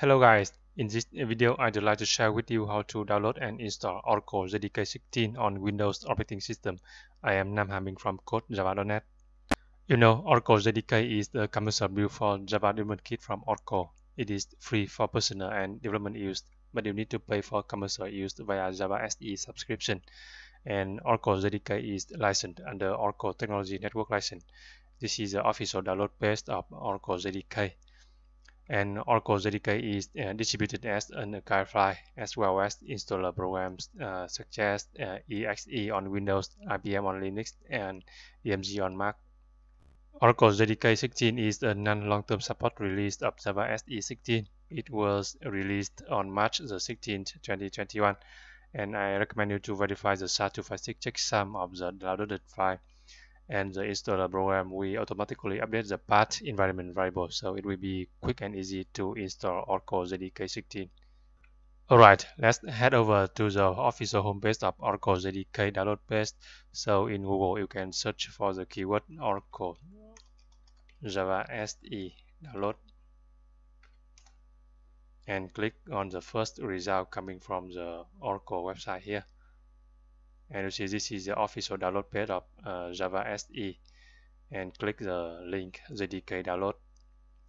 Hello guys, in this video I'd like to share with you how to download and install Oracle JDK 16 on Windows operating system. I am Nam Hamming from code Java.net. You know, Oracle JDK is the commercial build for Java development kit from Oracle. It is free for personal and development use, but you need to pay for commercial use via Java SE subscription. And Oracle JDK is licensed under Oracle Technology Network license. This is the official download page of Oracle JDK. And Oracle JDK is distributed as an archive file as well as installer programs such as EXE on Windows, IBM on Linux, and DMG on Mac. Oracle JDK 16 is a non-long-term support release of Java SE 16. It was released on March the 16th, 2021, and I recommend you to verify the SHA-256 checksum of the downloaded file. And the installer program, we automatically update the path environment variable, so it will be quick and easy to install Oracle JDK 16. Alright, let's head over to the official homepage of Oracle JDK download page. So in Google, you can search for the keyword Oracle Java SE download and click on the first result coming from the Oracle website here. And you see this is the official download page of Java SE, and click the link JDK download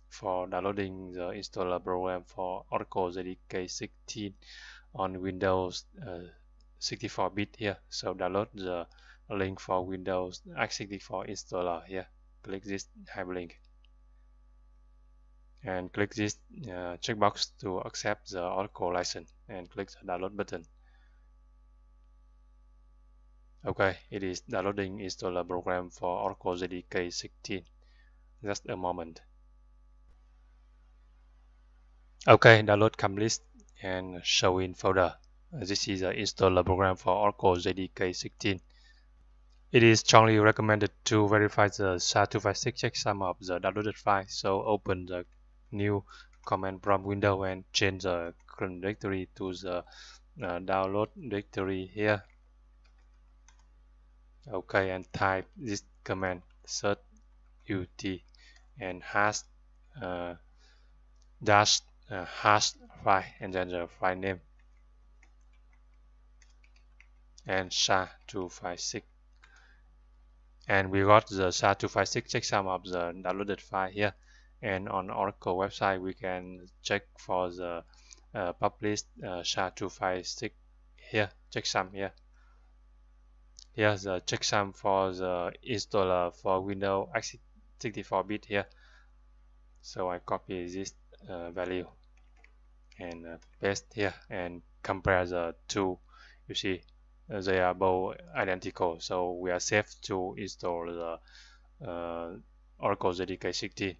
for downloading the installer program for Oracle JDK 16 on Windows 64-bit here. So download the link for Windows x64 installer here. Click this hyperlink and click this checkbox to accept the Oracle license and click the download button. Okay, it is downloading installer program for Oracle JDK 16. Just a moment. Okay, download complete and show in folder. This is the installer program for Oracle JDK 16. It is strongly recommended to verify the SHA-256 checksum of the downloaded file. So open the new command prompt window and change the current directory to the download directory here. Okay, and type this command search ut and hash hash file and then the file name and SHA-256, and we got the SHA-256 checksum of the downloaded file here. And on Oracle website we can check for the published SHA-256 here checksum here. Here's the checksum for the installer for Windows x64-bit here. So I copy this value and paste here and compare the two. You see they are both identical. So we are safe to install the Oracle JDK 16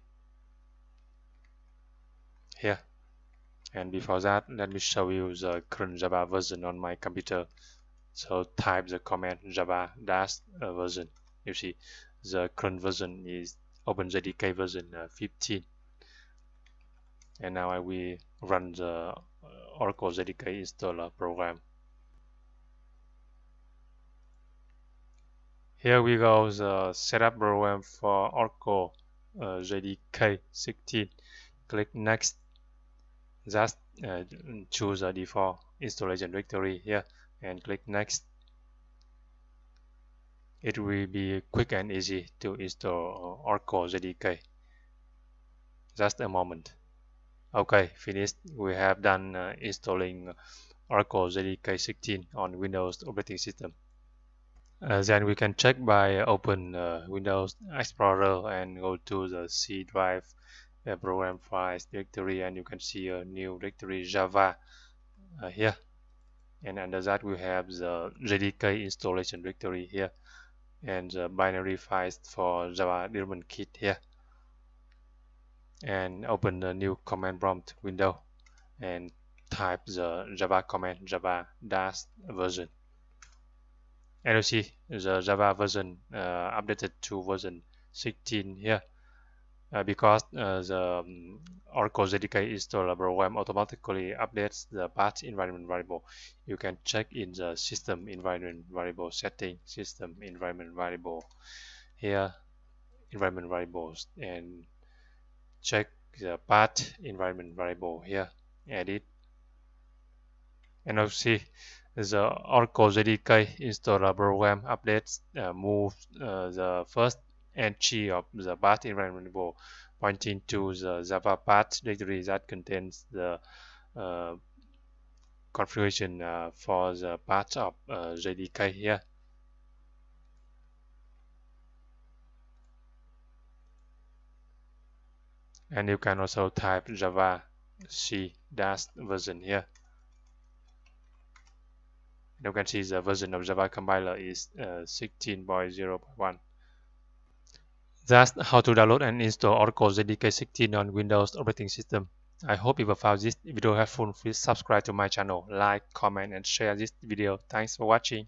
here. And before that, let me show you the current Java version on my computer. So type the command java-version. You see the current version is OpenJDK version 15. And now I will run the Oracle JDK installer program. Here we go, the setup program for Oracle JDK 16. Click next. Just choose the default installation directory here and click next. It will be quick and easy to install Oracle JDK. Just a moment. Okay, finished. We have done installing Oracle JDK 16 on Windows operating system. Then we can check by open Windows Explorer and go to the C drive program files directory, and you can see a new directory Java here. And under that we have the JDK installation directory here and the binary files for Java development kit here. And open the new command prompt window and type the Java command java-version. And you see the Java version updated to version 16 here. Because the Oracle JDK installer program automatically updates the path environment variable, you can check in the system environment variable setting, system environment variable here, environment variables, and check the path environment variable here. edit, and now see the Oracle JDK installer program updates move the first entry of the path environment variable pointing to the Java path directory that contains the configuration for the path of JDK here. And you can also type Java C dash version here. And you can see the version of Java compiler is 16.0.1. That's how to download and install Oracle JDK 16 on Windows operating system. I hope you found this video helpful. Please subscribe to my channel, like, comment, and share this video. Thanks for watching.